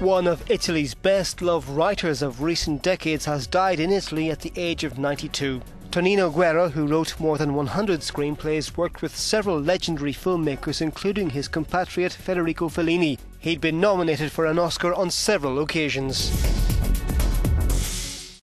One of Italy's best-loved writers of recent decades has died in Italy at the age of 92. Tonino Guerra, who wrote more than 100 screenplays, worked with several legendary filmmakers, including his compatriot Federico Fellini. He'd been nominated for an Oscar on several occasions.